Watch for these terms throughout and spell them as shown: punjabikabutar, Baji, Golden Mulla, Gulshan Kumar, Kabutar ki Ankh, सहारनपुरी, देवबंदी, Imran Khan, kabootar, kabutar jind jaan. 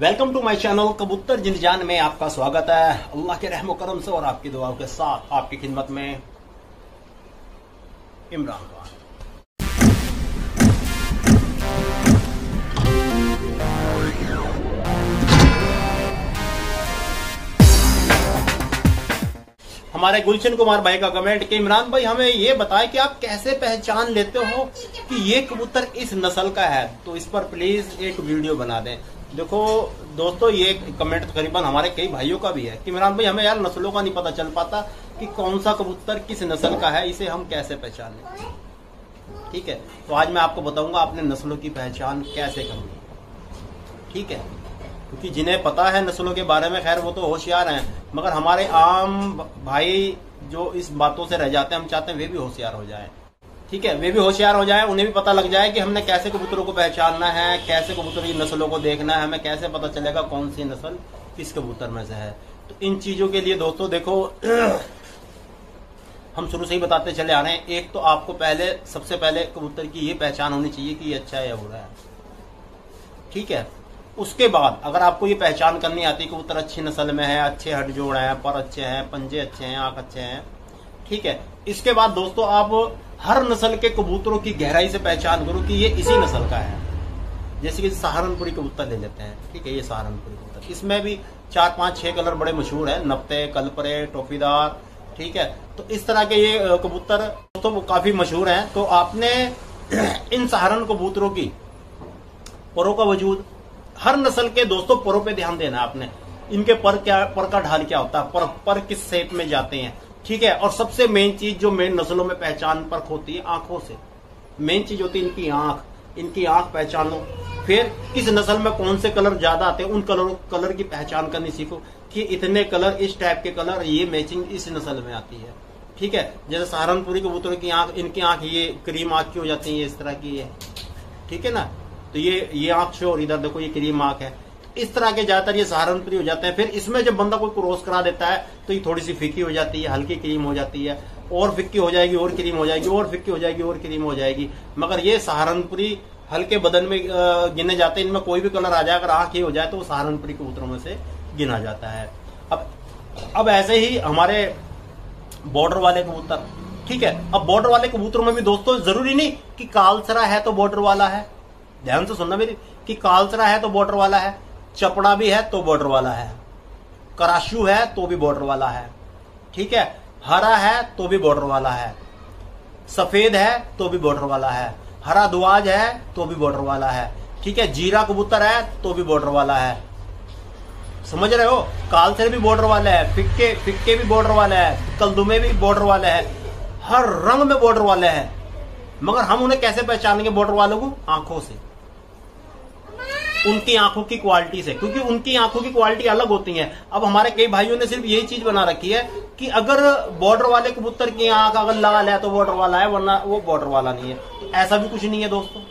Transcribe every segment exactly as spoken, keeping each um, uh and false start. Welcome to my channel कबूतर जिंद जान में आपका स्वागत है। अल्लाह के रहम करम से और आपकी दुआओं के साथ आपकी खिदमत में इमरान खान। हमारे गुलशन कुमार भाई का कमेंट कि इमरान भाई हमें ये बताएं कि आप कैसे पहचान लेते हो कि ये कबूतर इस नस्ल का है, तो इस पर प्लीज एक वीडियो बना दें। देखो दोस्तों, ये कमेंट तकरीबन हमारे कई भाइयों का भी है कि इमरान भाई हमें यार नस्लों का नहीं पता चल पाता कि कौन सा कबूतर किस नस्ल का है, इसे हम कैसे पहचान लें। ठीक है, तो आज मैं आपको बताऊंगा आपने नस्लों की पहचान कैसे करनी। ठीक है, क्योंकि जिन्हें पता है नस्लों के बारे में खैर वो तो होशियार हैं, मगर हमारे आम भाई जो इस बातों से रह जाते हैं, हम चाहते हैं वे भी होशियार हो जाएं। ठीक है, वे भी होशियार हो जाएं, उन्हें भी पता लग जाए कि हमने कैसे कबूतरों को पहचानना है, कैसे कबूतर की नस्लों को देखना है, हमें कैसे पता चलेगा कौन सी नस्ल किस कबूतर में से है। तो इन चीज़ों के लिए दोस्तों देखो, हम शुरू से ही बताते चले आ रहे हैं। एक तो आपको पहले सबसे पहले कबूतर की ये पहचान होनी चाहिए कि ये अच्छा है या बुरा है। ठीक है, उसके बाद अगर आपको ये पहचान करनी आती है कि कबूतर अच्छी नस्ल में है, अच्छे हड जोड़ हैं, पर अच्छे हैं, पंजे अच्छे हैं, आंख अच्छे हैं। ठीक है, इसके बाद दोस्तों आप हर नस्ल के कबूतरों की गहराई से पहचान करो कि ये इसी नस्ल का है। जैसे कि सहारनपुरी कबूतर ले लेते हैं। ठीक है, ये सहारनपुरी कबूतर, इसमें भी चार पांच छह कलर बड़े मशहूर हैं, नपते, कलपरे, टोफीदार। ठीक है, तो इस तरह के ये कबूतर तो काफी मशहूर हैं। तो आपने इन सहारन कबूतरों की परों का वजूद, हर नस्ल के दोस्तों परों पे ध्यान देना आपने, इनके पर क्या, पर का ढाल क्या होता है, पर पर किस शेप में जाते हैं। ठीक है, और सबसे मेन चीज जो मेन नस्लों में पहचान पर होती है, आंखों से मेन चीज होती है इनकी आंख। इनकी आंख पहचान लो, फिर किस नस्ल में कौन से कलर ज्यादा आते हैं उन कलर कलर की पहचान करनी सीखो कि इतने कलर, इस टाइप के कलर, ये मैचिंग इस नस्ल में आती है। ठीक है, जैसे सहारनपुरी कबूतरों की आंख, इनकी आंख ये क्रीम आंख की हो जाती है, इस तरह की है। ठीक है ना, तो ये ये आंख है और इधर देखो ये क्रीम आंख है। इस तरह के ज्यादातर ये सहारनपुरी हो जाते हैं। फिर इसमें जब बंदा कोई क्रॉस करा देता है तो ये थोड़ी सी फीकी हो जाती है, हल्की क्रीम हो जाती है, और फिक्की हो जाएगी, और क्रीम हो जाएगी, और फिक्की हो जाएगी, और क्रीम हो जाएगी। मगर ये सहारनपुरी हल्के बदन में गिने जाते हैं, इनमें कोई भी कलर आ जाए, अगर आंख ही हो जाए तो वो सहारनपुरी कबूतरों में से गिना जाता है। अब अब ऐसे ही हमारे बॉर्डर वाले कबूतर। ठीक है, अब बॉर्डर वाले कबूतरों में भी दोस्तों जरूरी नहीं कि कालसरा है तो बॉर्डर वाला है, ध्यान से सुनना मेरी, कि कालसरा है तो बॉर्डर वाला है, चपड़ा भी है तो बॉर्डर वाला है, कराशू है तो भी बॉर्डर वाला है। ठीक है, हरा है तो भी बॉर्डर वाला है, सफेद है तो भी बॉर्डर वाला है, हरा दुआज है तो भी बॉर्डर वाला है। ठीक है, जीरा कबूतर है तो भी बॉर्डर वाला है, समझ रहे हो, कालसर भी बॉर्डर वाला है, फिक्के फिक्के भी बॉर्डर वाला है, कलदुमे भी बॉर्डर वाला है, हर रंग में बॉर्डर वाले हैं। मगर हम उन्हें कैसे पहचानेंगे बॉर्डर वालों को? आंखों से, उनकी आंखों की क्वालिटी से, क्योंकि उनकी आंखों की क्वालिटी अलग होती है। अब हमारे कई भाइयों ने सिर्फ यही चीज बना रखी है कि अगर बॉर्डर वाले कबूतर की आंख अगर लाल है तो बॉर्डर वाला है, वरना वो बॉर्डर वाला नहीं है। तो ऐसा भी कुछ नहीं है दोस्तों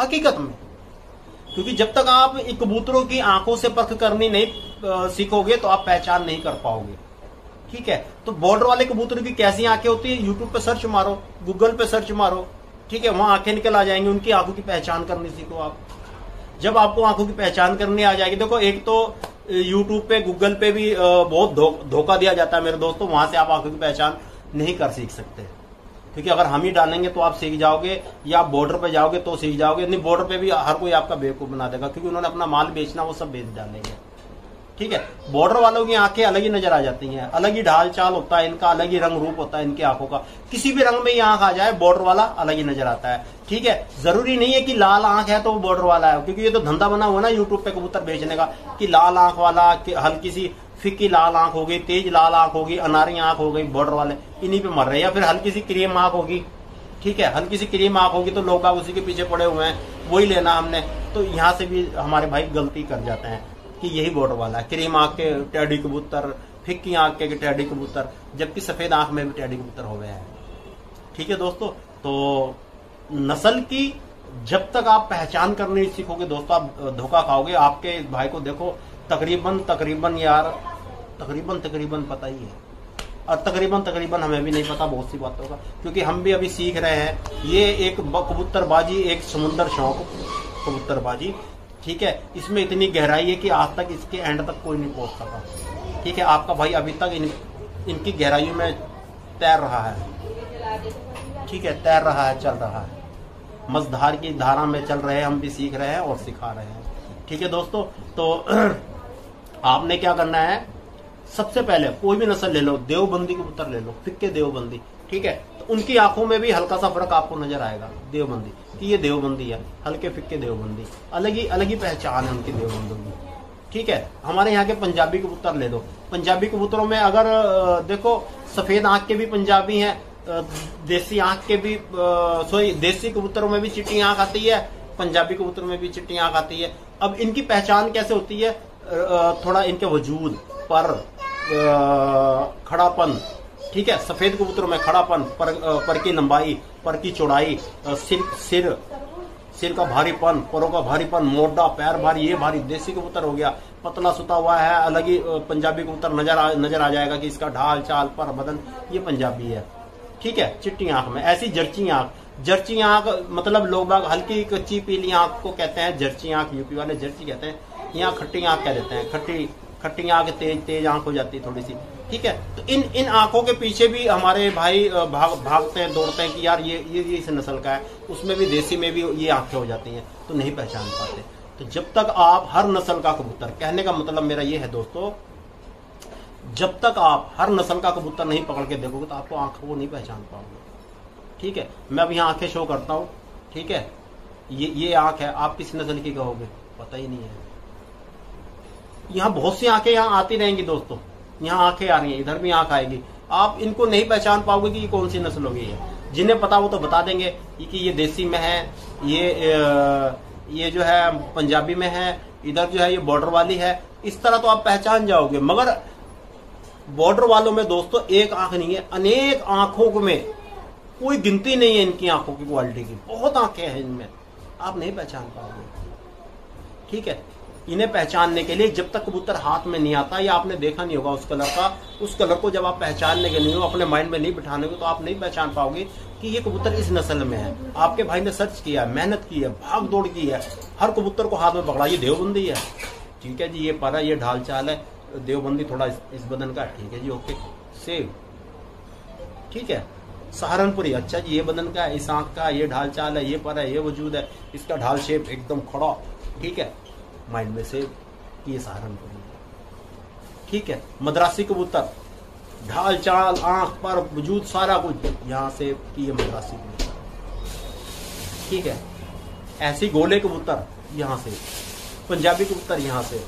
हकीकत में, क्योंकि जब तक आप कबूतरों की आंखों से परख करनी नहीं सीखोगे तो आप पहचान नहीं कर पाओगे। ठीक है, तो बॉर्डर वाले कबूतरों की कैसी आंखें होती है, यूट्यूब पे सर्च मारो, गूगल पे सर्च मारो। ठीक है, वहां आंखें निकल आ जाएंगी, उनकी आंखों की पहचान करनी सीखो आप। जब आपको आंखों की पहचान करनी आ जाएगी, देखो एक तो यूट्यूब पे, गूगल पे भी बहुत धोखा दिया जाता है मेरे दोस्तों, वहां से आप आंखों की पहचान नहीं कर सीख सकते, क्योंकि अगर हम ही डालेंगे तो आप सीख जाओगे, या आप बॉर्डर पे जाओगे तो सीख जाओगे, नहीं बॉर्डर पे भी हर कोई आपका बेवकूफ बना देगा, क्योंकि उन्होंने अपना माल बेचना, वो सब बेच डालेंगे। ठीक है, बॉर्डर वालों की आंखें अलग ही नजर आ जाती हैं, अलग ही ढाल चाल होता है इनका, अलग ही रंग रूप होता है इनकी आंखों का, किसी भी रंग में ये आंख आ जाए बॉर्डर वाला अलग ही नजर आता है। ठीक है, जरूरी नहीं है कि लाल आंख है तो वो बॉर्डर वाला है, क्योंकि ये तो धंधा बना हुआ ना यूट्यूब पे कबूतर बेचने का, कि लाल आंख वाला, हल्की सी फिक्की लाल आंख हो गई, तेज लाल आंख हो गई, अनारी आंख हो गई, बॉर्डर वाले इन्हीं पे मर रहे हैं, या फिर हल्की सी क्रीम आंख होगी। ठीक है, हल्की सी क्रीम आंख होगी तो लोग उसी के पीछे पड़े हुए हैं, वही लेना हमने। तो यहाँ से भी हमारे भाई गलती कर जाते हैं कि यही बॉर्डर वाला है, क्रीम आंख के टैडी कबूतर, फिक्की आंख के टैडी कबूतर, जबकि सफेद आंख में भी टैडी कबूतर हो गए हैं। ठीक है दोस्तों, तो नस्ल की जब तक आप पहचान करने सीखोगे दोस्तों आप धोखा खाओगे। आपके भाई को देखो तकरीबन तकरीबन यार तकरीबन तकरीबन पता ही है, और तकरीबन तकरीबन हमें भी नहीं पता बहुत सी बातों का, क्योंकि हम भी अभी सीख रहे हैं। ये एक कबूतरबाजी, एक समुंदर शौक कबूतरबाजी, ठीक है, इसमें इतनी गहराई है कि आज तक इसके एंड तक कोई नहीं पहुंच सका। ठीक है, आपका भाई अभी तक इन, इनकी गहराइयों में तैर रहा है। ठीक है, तैर रहा है, चल रहा है, मझधार की धारा में चल रहे हैं, हम भी सीख रहे हैं और सिखा रहे हैं। ठीक है दोस्तों, तो आपने क्या करना है, सबसे पहले कोई भी नस्ल ले लो, देवबंदी कबूतर ले लो, फिक्के देवबंदी, ठीक है, तो उनकी आंखों में भी हल्का सा फर्क आपको नजर आएगा देवबंदी कि ये देवबंदी है, हल्के फिक्के देवबंदी, अलग ही अलग ही पहचान है उनकी देवबंदी की। ठीक है, हमारे यहाँ के पंजाबी कबूतर ले लो, पंजाबी कबूतरों में अगर देखो सफेद आंख के भी पंजाबी हैं, देसी आंख के भी, सॉरी देसी कबूतरों में भी चिट्टी आंख आती है, पंजाबी कबूतरों में भी चिट्टी आंख आती है। अब इनकी पहचान कैसे होती है, थोड़ा इनके वजूद पर खड़ापन, ठीक है, सफेद कबूतरों में खड़ापन, पर, पर की लंबाई, पर की चौड़ाई, सिर सिर सिर का भारीपन, परों का भारीपन, मोटा पैर भारी, ये भारी देसी कबूतर हो गया, पतला सुता हुआ है, अलग ही पंजाबी कबूतर नजर आ, नजर आ जाएगा कि इसका ढाल चाल पर बदन ये पंजाबी है। ठीक है, चिट्टी आंख में ऐसी जर्ची आंख, जर्ची आंख मतलब लोग बाग हल्की कच्ची पीली आंख को कहते हैं जर्ची आंख, यूपी वाले जर्ची कहते हैं, यहाँ खट्टी आंख कह देते हैं, खट्टी खट्टी आंख, तेज तेज आंख हो जाती है थोड़ी सी। ठीक है, तो इन इन आंखों के पीछे भी हमारे भाई भाग भागते हैं, दौड़ते हैं कि यार ये ये इस नस्ल का है, उसमें भी देसी में भी ये आंखें हो जाती हैं, तो नहीं पहचान पाते। तो जब तक आप हर नस्ल का कबूतर, कहने का मतलब मेरा ये है दोस्तों, जब तक आप हर नस्ल का कबूतर नहीं पकड़ के देखोगे तो आपको आंखों को नहीं पहचान पाओगे। ठीक है, मैं अब यहाँ आंखें शो करता हूँ, ठीक है, ये ये आंख है, आप किस नस्ल की कहोगे पता ही नहीं है। यहाँ बहुत सी आंखें यहाँ आती रहेंगी दोस्तों, यहाँ आंखें आ रही हैं, इधर भी आंख आएगी, आप इनको नहीं पहचान पाओगे कि ये कौन सी नस्ल होगी है। जिन्हें पता वो तो बता देंगे कि ये देसी में है, ये ये जो है पंजाबी में है, इधर जो है ये बॉर्डर वाली है, इस तरह तो आप पहचान जाओगे। मगर बॉर्डर वालों में दोस्तों एक आंख नहीं है, अनेक आंखों में कोई गिनती नहीं है, इनकी आंखों की क्वालिटी की बहुत आंखें हैं इनमें, आप नहीं पहचान पाओगे। ठीक है, इन्हें पहचानने के लिए जब तक कबूतर हाथ में नहीं आता या आपने देखा नहीं होगा उस कलर का, उस कलर को जब आप पहचानने के नहीं हो, अपने माइंड में नहीं बिठाने को, तो आप नहीं पहचान पाओगे कि ये कबूतर इस नस्ल में है। आपके भाई ने सर्च किया, मेहनत की है, भाग दौड़ की है, हर कबूतर को हाथ में पकड़ा, ये देवबंदी है, ठीक है जी, ये पारा, ये ढाल चाल है, देवबंदी थोड़ा इस, इस बदन का, ठीक है जी, ओके सेव, ठीक है, सहारनपुरी, अच्छा जी, ये बदन का, इस आंख का, ये ढाल चाल है, ये पारा, ये वजूद है, इसका ढाल शेप एकदम खड़ा, ठीक है, माइंड में से ये सहारनपुर। ठीक है, मद्रासी कबूतर, ढाल चाल, आंख पर, वजूद, सारा कुछ यहाँ से ये मद्रासी कबूतर। ठीक है, ऐसी गोले कबूतर यहाँ से, पंजाबी कबूतर यहाँ से,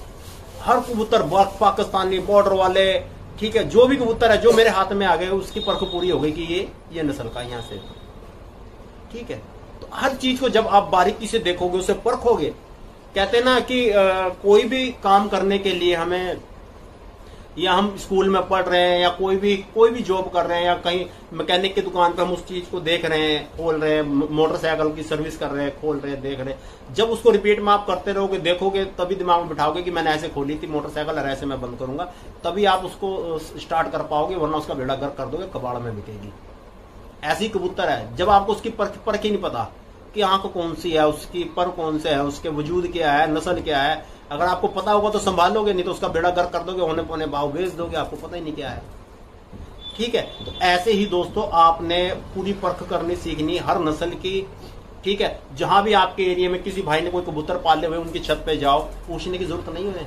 हर कबूतर, पाकिस्तानी, बॉर्डर वाले, ठीक है, जो भी कबूतर है जो मेरे हाथ में आ गए उसकी परख पूरी हो गई कि ये ये नस्ल का, यहाँ से। ठीक है, तो हर चीज को जब आप बारीकी से देखोगे, उसे परखोगे, कहते हैं ना कि आ, कोई भी काम करने के लिए हमें, या हम स्कूल में पढ़ रहे हैं, या कोई भी कोई भी जॉब कर रहे हैं, या कहीं मैकेनिक की दुकान पर हम उस चीज को देख रहे हैं, खोल रहे हैं, मोटरसाइकिल की सर्विस कर रहे हैं, खोल रहे हैं, देख रहे हैं, जब उसको रिपीट में आप करते रहोगे, देखोगे, तभी दिमाग में बिठाओगे कि मैंने ऐसे खोली थी मोटरसाइकिल और ऐसे मैं बंद करूंगा, तभी आप उसको स्टार्ट कर पाओगे, वरना उसका बेड़ा गर्क कर दोगे, कबाड़ में बिकेगी। ऐसी कबूतर है, जब आपको उसकी परख ही नहीं पता कि आंख कौन सी है, उसकी पर कौन से है, उसके वजूद क्या है, नस्ल क्या है, अगर आपको पता होगा तो संभालोगे, नहीं तो उसका बेड़ा गर्क कर दोगे, होने पौने भाव बेच दोगे, आपको पता ही नहीं क्या है। ठीक है, तो ऐसे ही दोस्तों आपने पूरी परख करनी सीखनी हर नस्ल की। ठीक है, जहां भी आपके एरिया में किसी भाई ने कोई कबूतर पाले हुए, उनकी छत पे जाओ, पूछने की जरूरत नहीं, उन्हें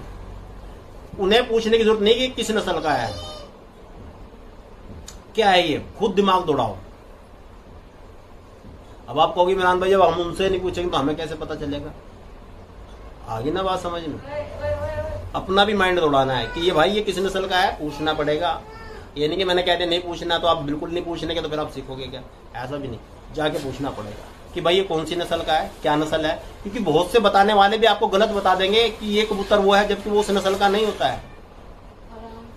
उन्हें पूछने की जरूरत नहीं कि किस नस्ल का है, क्या है ये, खुद दिमाग दौड़ाओ। अब आप कहोगे इमरान भाई जब हम उनसे नहीं पूछेंगे तो हमें कैसे पता चलेगा, आगे ना बात समझ में, अपना भी माइंड दौड़ाना है कि ये भाई ये किस नस्ल का है, पूछना पड़ेगा। ये नहीं कि मैंने कह दिया नहीं पूछना तो आप बिल्कुल नहीं पूछने के, तो फिर आप सीखोगे क्या, ऐसा भी नहीं, जाके पूछना पड़ेगा कि भाई ये कौन सी नस्ल का है, क्या नस्ल है, क्योंकि बहुत से बताने वाले भी आपको गलत बता देंगे कि ये कबूतर वो है, जबकि वो उस नस्ल का नहीं होता है।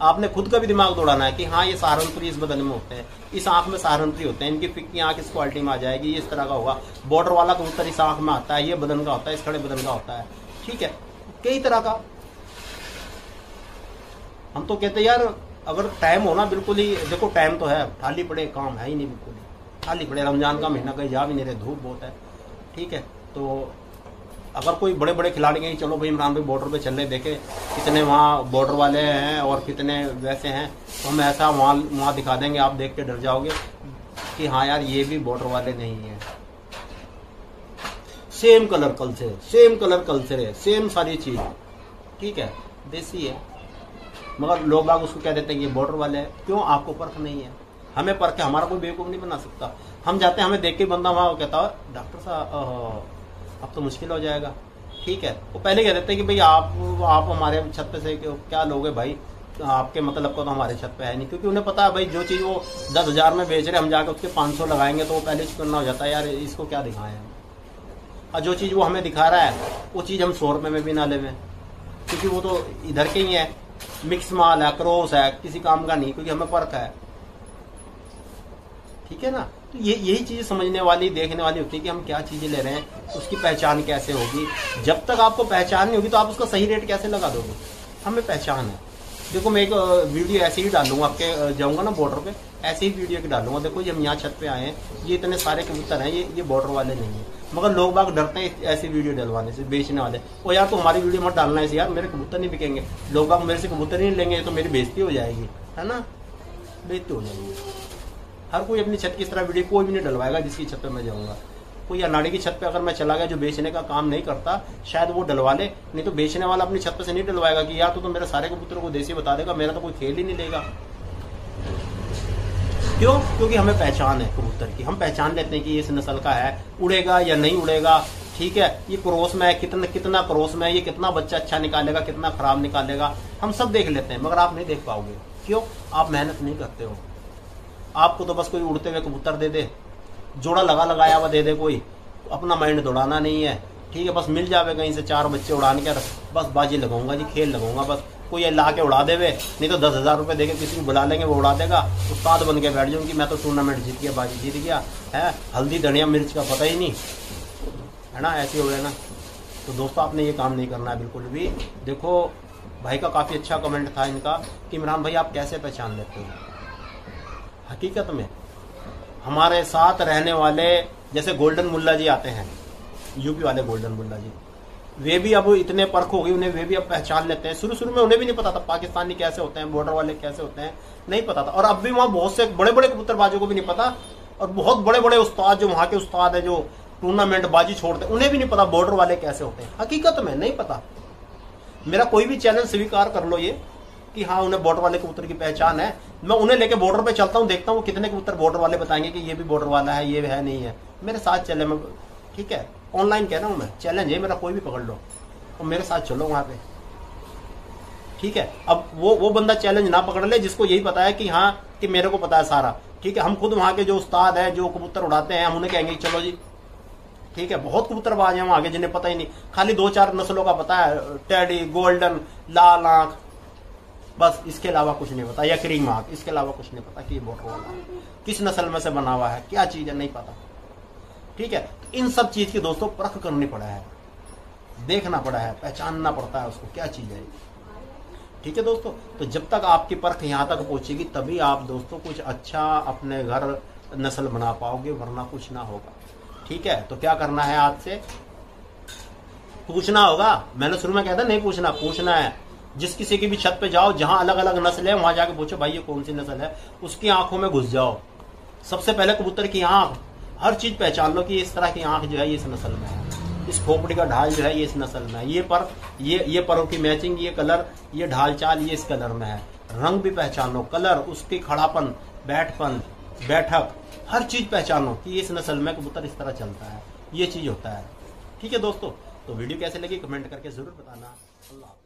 आपने खुद का भी दिमाग दौड़ाना है कि हाँ ये सहारनपुरी इस बदन में होते हैं, इस आंख में सहारनपुरी होते हैं, इनकी फिक्की आंख इस क्वालिटी में आ जाएगी, ये इस तरह का होगा, बॉर्डर वाला कबूतर इस आंख में आता है, ये बदन का होता है, इस खड़े बदन का होता है। ठीक है, कई तरह का, हम तो कहते हैं यार अगर टाइम हो ना, बिल्कुल ही देखो टाइम तो है, खाली पड़े, काम है ही नहीं, बिल्कुल खाली पड़े, रमजान का महीना, कहीं जा भी नहीं रहे, धूप बहुत है। ठीक है, तो अगर कोई बड़े बड़े खिलाड़ी हैं, चलो भाई इमरान भाई बॉर्डर पे चलने देखे कितने वहाँ बॉर्डर वाले हैं और कितने वैसे हैं, तो हम ऐसा वहाँ वहाँ दिखा देंगे, आप देख के डर जाओगे कि हाँ यार ये भी बॉर्डर वाले नहीं है। Same colour culture, same colour culture है, सेम सारी चीज, ठीक है, देसी है, मगर लोग बाग उसको कह देते हैं ये बॉर्डर वाले है। क्यों? आपको पर्ख नहीं है, हमें पर्ख है, हमारा कोई बेवकूफ नहीं बना सकता। हम जाते हैं, हमें देख के बंदा वहाँ कहता है डॉक्टर साहब अब तो मुश्किल हो जाएगा, ठीक है, वो पहले कह देते हैं कि भाई आप आप हमारे छत पे से क्या लोगे भाई, आपके मतलब को तो हमारे छत पे है नहीं, क्योंकि उन्हें पता है भाई जो चीज़ वो दस हज़ार में बेच रहे, हम जाकर उसके पाँच सौ लगाएंगे तो वो पहले करना हो जाता है यार इसको क्या दिखाएं, और जो चीज़ वो हमें दिखा रहा है वो चीज़ हम सौ रुपये में भी ना लेवें, क्योंकि वो तो इधर के ही है, मिक्स माल है, क्रॉस है, किसी काम का नहीं, क्योंकि हमें फर्क है, ठीक है ना। तो ये यही चीज़ें समझने वाली, देखने वाली होती है कि हम क्या चीज़ें ले रहे हैं, उसकी पहचान कैसे होगी। जब तक आपको पहचान नहीं होगी तो आप उसका सही रेट कैसे लगा दोगे। हमें पहचान है, देखो मैं एक वीडियो ऐसे ही डालूंगा, आपके जाऊंगा ना बॉर्डर पे, ऐसे ही वीडियो की डालूंगा, देखो ये हम यहाँ छत पे आए हैं, ये इतने सारे कबूतर हैं, ये ये बॉर्डर वाले नहीं है, मगर लोग बाग डरते हैं ऐसी वीडियो डलवाने से, बेचने वाले, और यार तो हमारी वीडियो मत डालना है यार, मेरे कबूतर नहीं बिकेंगे, लोग बाग मेरे से कबूतर नहीं लेंगे, तो मेरी बेइज्जती हो जाएगी, है ना, बेइज्जती हो जाएगी। हर कोई अपनी छत की तरह वीडियो कोई भी नहीं डलवाएगा जिसकी छत पे मैं जाऊंगा। कोई अनाड़ी की छत पे अगर मैं चला गया जो बेचने का काम नहीं करता, शायद वो डलवा ले, नहीं तो बेचने वाला अपनी छत पे से नहीं डलवाएगा कि यार तू तो, तो मेरे सारे कबूतरों को देसी बता देगा, मेरा तो कोई खेल ही नहीं लेगा। क्यों? क्योंकि हमें पहचान है कबूतर की, हम पहचान लेते हैं कि ये इस नस्ल का है, उड़ेगा या नहीं उड़ेगा, ठीक है, ये क्रॉस में है, कितना कितना क्रॉस में है, ये कितना बच्चा अच्छा निकालेगा, कितना खराब निकालेगा, हम सब देख लेते हैं, मगर आप नहीं देख पाओगे। क्यों? आप मेहनत नहीं करते हो, आपको तो बस कोई उड़ते हुए कबूतर दे दे, जोड़ा लगा लगाया हुआ दे दे, कोई अपना माइंड दौड़ाना नहीं है, ठीक है, बस मिल जावे कहीं से चार बच्चे उड़ाने के, बस बाजी लगाऊंगा जी, खेल लगाऊंगा, बस कोई ये ला के उड़ा देवे, नहीं तो दस हज़ार रुपये दे के किसी को बुला लेंगे, वो उड़ा देगा, उस्ताद बन के बैठ जाऊंगी मैं तो टूर्नामेंट जीत गया, बाजी जीत गया है, हल्दी धनिया मिर्च का पता ही नहीं, है ना, ऐसे हो गया ना। तो दोस्तों आपने ये काम नहीं करना है बिल्कुल भी। देखो भाई का काफ़ी अच्छा कमेंट था इनका कि इमरान भाई आप कैसे पहचान लेते हो। हकीकत में हमारे साथ रहने वाले, जैसे गोल्डन मुल्ला जी आते हैं, यूपी वाले गोल्डन मुल्ला जी, वे भी अब इतने परख हो गई उन्हें, वे भी अब पहचान लेते हैं। शुरू शुरू में उन्हें भी नहीं पता था पाकिस्तानी कैसे होते हैं, बॉर्डर वाले कैसे होते हैं, नहीं पता था, और अब भी वहाँ बहुत से बड़े बड़े कबूतरबाजों को भी नहीं पता, और बहुत बड़े बड़े उस्ताद जो वहाँ के उस्ताद हैं जो टूर्नामेंट बाजी छोड़ते हैं, उन्हें भी नहीं पता बॉर्डर वाले कैसे होते हैं। हकीकत में नहीं पता। मेरा कोई भी चैलेंज स्वीकार कर लो ये कि हाँ उन्हें बॉर्डर वाले कबूतर की पहचान है, मैं उन्हें लेके बॉर्डर पे चलता हूँ, देखता हूँ कितने कबूतर बॉर्डर वाले बताएंगे कि ये भी बॉर्डर वाला है, ये है नहीं है। मेरे साथ चले, मैं ठीक है ऑनलाइन कह रहा हूँ, मैं चैलेंज है मेरा, कोई भी पकड़ लो और मेरे साथ चलो वहाँ पे, ठीक है। अब वो वो बंदा चैलेंज ना पकड़ ले जिसको यही पता है कि हाँ कि मेरे को पता है सारा, ठीक है। हम खुद वहाँ के जो उस्ताद हैं जो कबूतर उड़ाते हैं, हम उन्हें कहेंगे चलो जी, ठीक है, बहुत कबूतरबाज हैं वहाँ के जिन्हें पता ही नहीं, खाली दो चार नस्लों का पता है, टेडी, गोल्डन, लाल आंख, बस इसके अलावा कुछ नहीं पता, या क्रीम आंख, इसके अलावा कुछ नहीं पता कि ये बॉर्डर वाला है, किस नस्ल में से बना हुआ है, क्या चीज़ है नहीं पता, ठीक है। तो इन सब चीज़ की दोस्तों परख करनी पड़ा है, देखना पड़ा है, पहचानना पड़ता है उसको क्या चीज़ है, ठीक है दोस्तों। तो जब तक आपकी परख यहाँ तक पहुँचेगी तभी आप दोस्तों कुछ अच्छा अपने घर नस्ल बना पाओगे, वरना कुछ ना होगा, ठीक है। तो क्या करना है, आज से पूछना होगा, मैंने शुरू में कहा था नहीं पूछना, पूछना है, जिस किसी की भी छत पे जाओ जहां अलग अलग नस्ल है वहां जाके पूछो भाई ये कौन सी नस्ल है, उसकी आंखों में घुस जाओ। सबसे पहले कबूतर की आंख, हर चीज पहचान लो कि इस तरह की आंख जो है ये इस नस्ल में है, इस खोपड़ी का ढाल जो है ये इस नस्ल में है, ये पर ये ये परों की मैचिंग, ये कलर, ये ढाल चाल ये इस कलर में है। रंग भी पहचानो, कलर, उसकी खड़ापन, बैठपन, बैठक, हर चीज पहचानो कि इस नस्ल में कबूतर इस तरह चलता है, ये चीज होता है, ठीक है दोस्तों। तो वीडियो कैसे लगी कमेंट करके जरूर बताना। अल्लाह।